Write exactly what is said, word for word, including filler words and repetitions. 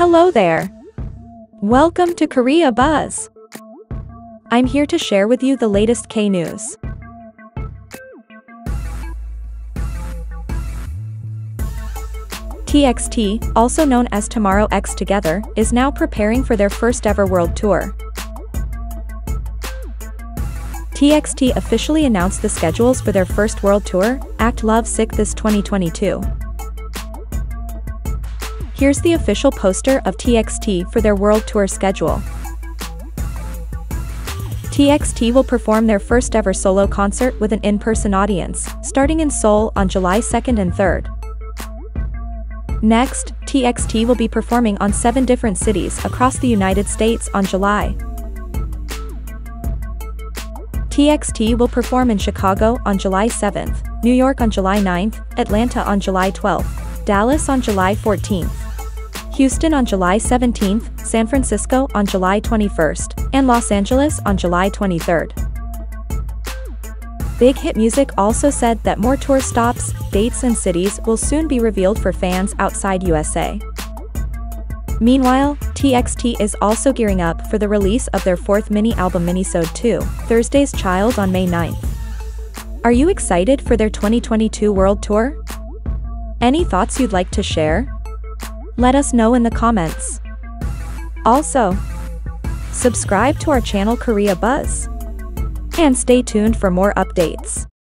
Hello there! Welcome to KOREA BUZZ! I'm here to share with you the latest K-news. T X T, also known as Tomorrow X Together, is now preparing for their first ever world tour. T X T officially announced the schedules for their first world tour, Act Love Sick, this twenty twenty-two. Here's the official poster of T X T for their world tour schedule. T X T will perform their first ever solo concert with an in-person audience, starting in Seoul on July second and third. Next, T X T will be performing on seven different cities across the United States on July. T X T will perform in Chicago on July seventh, New York on July ninth, Atlanta on July twelfth, Dallas on July fourteenth. Houston on July seventeenth, San Francisco on July twenty-first, and Los Angeles on July twenty-third. Big Hit Music also said that more tour stops, dates and cities will soon be revealed for fans outside U S A. Meanwhile, T X T is also gearing up for the release of their fourth mini-album minisode two, Thursday's Child, on May ninth. Are you excited for their twenty twenty-two world tour? Any thoughts you'd like to share? Let us know in the comments. Also, subscribe to our channel KOREA BUZZ and stay tuned for more updates.